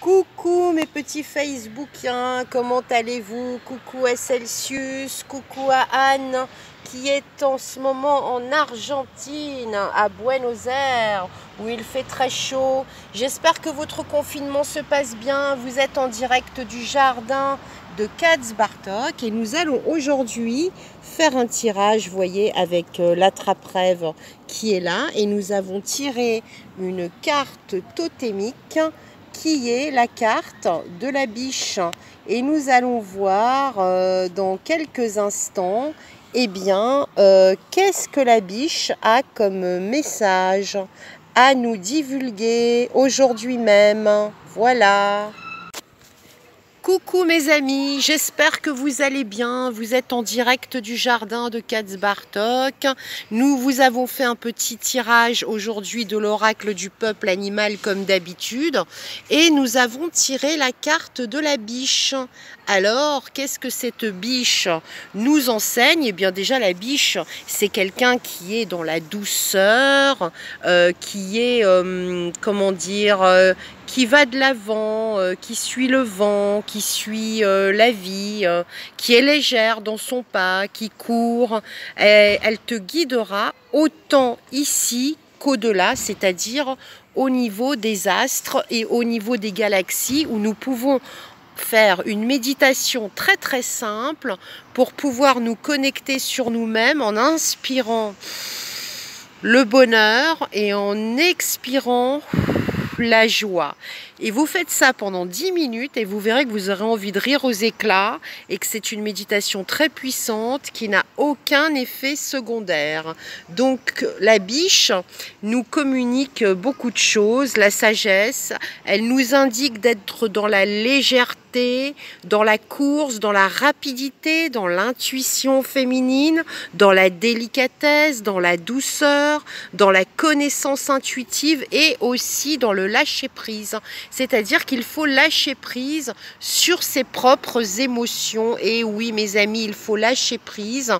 Coucou mes petits Facebookiens, comment allez-vous? Coucou à Celsius, coucou à Anne qui est en ce moment en Argentine, à Buenos Aires, où il fait très chaud. J'espère que votre confinement se passe bien. Vous êtes en direct du jardin de Katz Bartok et nous allons aujourd'hui faire un tirage, vous voyez, avec l'attrape-rêve qui est là. Et nous avons tiré une carte totémique qui est la carte de la biche. Et nous allons voir dans quelques instants, eh bien, qu'est-ce que la biche a comme message à nous divulguer aujourd'hui même. Voilà. Coucou mes amis, j'espère que vous allez bien. Vous êtes en direct du jardin de Katz Bartok. Nous vous avons fait un petit tirage aujourd'hui de l'oracle du peuple animal comme d'habitude. Et nous avons tiré la carte de la biche. Alors, qu'est-ce que cette biche nous enseigne? Eh bien déjà, la biche, c'est quelqu'un qui est dans la douceur, qui est, comment dire, qui va de l'avant, qui suit le vent, qui suit la vie, qui est légère dans son pas, qui court. Et elle te guidera autant ici qu'au-delà, c'est-à-dire au niveau des astres et au niveau des galaxies, où nous pouvons faire une méditation très très simple pour pouvoir nous connecter sur nous-mêmes en inspirant le bonheur et en expirant la joie. Et vous faites ça pendant 10 minutes et vous verrez que vous aurez envie de rire aux éclats et que c'est une méditation très puissante qui n'a aucun effet secondaire. Donc la biche nous communique beaucoup de choses, la sagesse, elle nous indique d'être dans la légèreté, dans la course, dans la rapidité, dans l'intuition féminine, dans la délicatesse, dans la douceur, dans la connaissance intuitive et aussi dans le lâcher prise, c'est-à-dire qu'il faut lâcher prise sur ses propres émotions. Et oui mes amis, il faut lâcher prise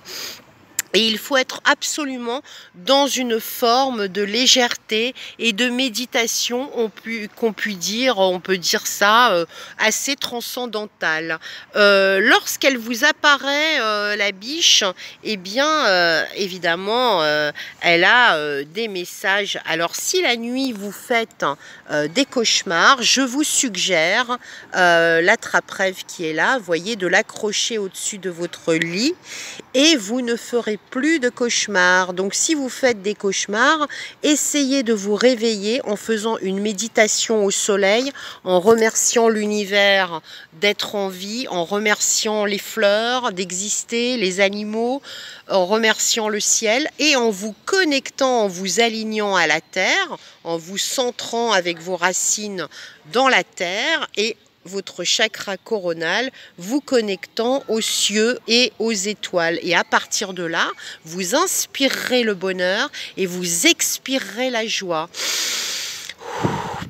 et il faut être absolument dans une forme de légèreté et de méditation, on peut dire ça, assez transcendantale. Lorsqu'elle vous apparaît, la biche, eh bien, évidemment, elle a des messages. Alors, si la nuit vous faites des cauchemars, je vous suggère l'attrape-rêve qui est là, voyez, de l'accrocher au-dessus de votre lit et vous ne ferez plus de cauchemars. Donc si vous faites des cauchemars, essayez de vous réveiller en faisant une méditation au soleil, en remerciant l'univers d'être en vie, en remerciant les fleurs d'exister, les animaux, en remerciant le ciel et en vous connectant, en vous alignant à la terre, en vous centrant avec vos racines dans la terre et votre chakra coronal, vous connectant aux cieux et aux étoiles. Et à partir de là, vous inspirerez le bonheur et vous expirerez la joie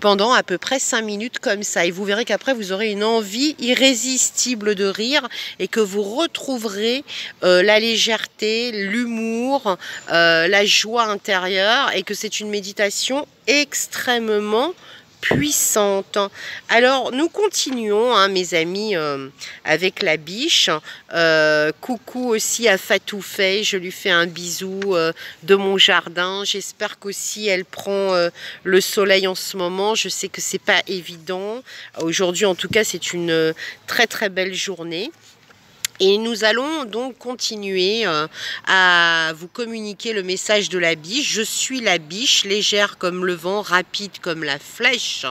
pendant à peu près 5 minutes comme ça. Et vous verrez qu'après, vous aurez une envie irrésistible de rire et que vous retrouverez la légèreté, l'humour, la joie intérieure et que c'est une méditation extrêmement puissante. Alors nous continuons, hein, mes amis, avec la biche. Coucou aussi à Fatou Faye, je lui fais un bisou de mon jardin. J'espère qu'aussi elle prend le soleil en ce moment. Je sais que c'est pas évident. Aujourd'hui en tout cas c'est une très très belle journée. Et nous allons donc continuer à vous communiquer le message de la biche. Je suis la biche, légère comme le vent, rapide comme la flèche.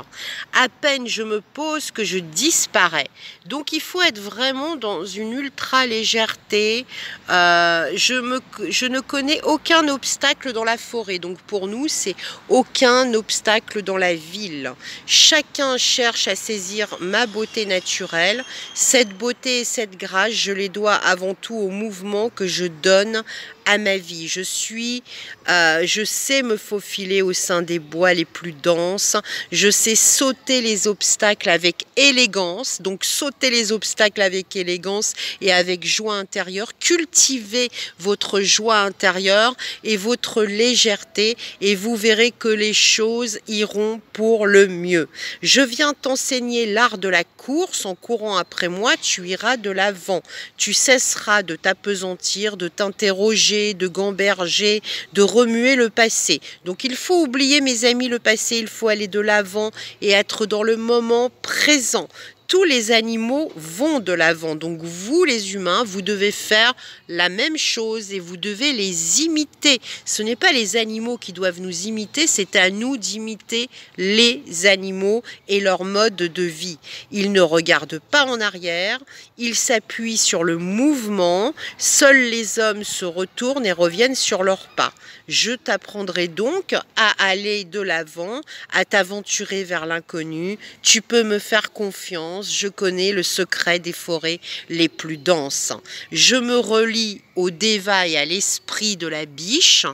À peine je me pose que je disparais. Donc il faut être vraiment dans une ultra légèreté. Je ne connais aucun obstacle dans la forêt. Donc pour nous, c'est aucun obstacle dans la ville. Chacun cherche à saisir ma beauté naturelle. Cette beauté et cette grâce, je les dois avant tout au mouvement que je donne à ma vie. Je sais me faufiler au sein des bois les plus denses. Je sais sauter les obstacles avec élégance. Donc sauter les obstacles avec élégance et avec joie intérieure. Cultivez votre joie intérieure et votre légèreté et vous verrez que les choses iront pour le mieux. Je viens t'enseigner l'art de la course. En courant après moi, tu iras de l'avant. Tu cesseras de t'appesantir, de t'interroger, de gamberger, de remuer le passé. Donc il faut oublier, mes amis, le passé, il faut aller de l'avant et être dans le moment présent. Tous les animaux vont de l'avant, donc vous les humains, vous devez faire la même chose et vous devez les imiter. Ce n'est pas les animaux qui doivent nous imiter, c'est à nous d'imiter les animaux et leur mode de vie. Ils ne regardent pas en arrière, ils s'appuient sur le mouvement, seuls les hommes se retournent et reviennent sur leurs pas. Je t'apprendrai donc à aller de l'avant, à t'aventurer vers l'inconnu, tu peux me faire confiance. Je connais le secret des forêts les plus denses. Je me relie au débat et à l'esprit de la biche.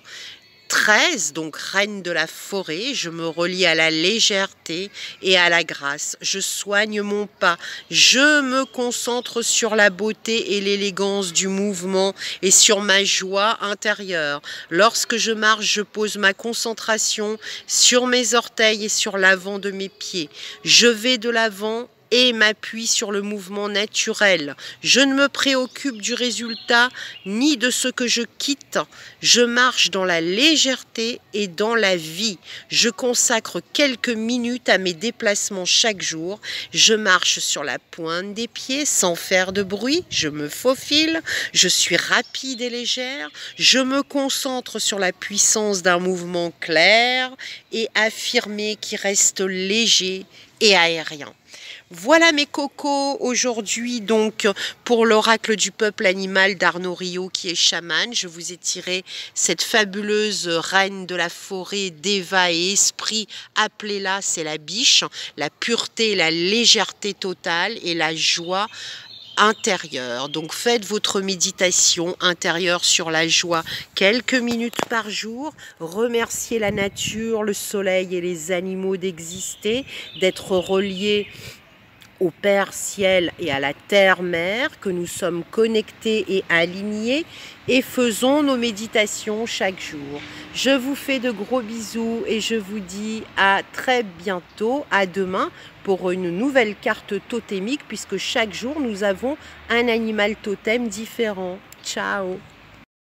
13, donc reine de la forêt, je me relie à la légèreté et à la grâce. Je soigne mon pas, je me concentre sur la beauté et l'élégance du mouvement et sur ma joie intérieure. Lorsque je marche, je pose ma concentration sur mes orteils et sur l'avant de mes pieds. Je vais de l'avant et m'appuie sur le mouvement naturel. Je ne me préoccupe du résultat ni de ce que je quitte. Je marche dans la légèreté et dans la vie. Je consacre quelques minutes à mes déplacements chaque jour. Je marche sur la pointe des pieds sans faire de bruit. Je me faufile. Je suis rapide et légère. Je me concentre sur la puissance d'un mouvement clair et affirmé qui reste léger et aérien. Voilà mes cocos, aujourd'hui donc pour l'oracle du peuple animal d'Arnaud Rio qui est chaman. Je vous ai tiré cette fabuleuse reine de la forêt, déva et esprit, appelez-la, c'est la biche, la pureté, la légèreté totale et la joie intérieure. Donc faites votre méditation intérieure sur la joie quelques minutes par jour, remerciez la nature, le soleil et les animaux d'exister, d'être reliés au Père Ciel et à la Terre-Mère, que nous sommes connectés et alignés, et faisons nos méditations chaque jour. Je vous fais de gros bisous et je vous dis à très bientôt, à demain, pour une nouvelle carte totémique, puisque chaque jour nous avons un animal totem différent. Ciao!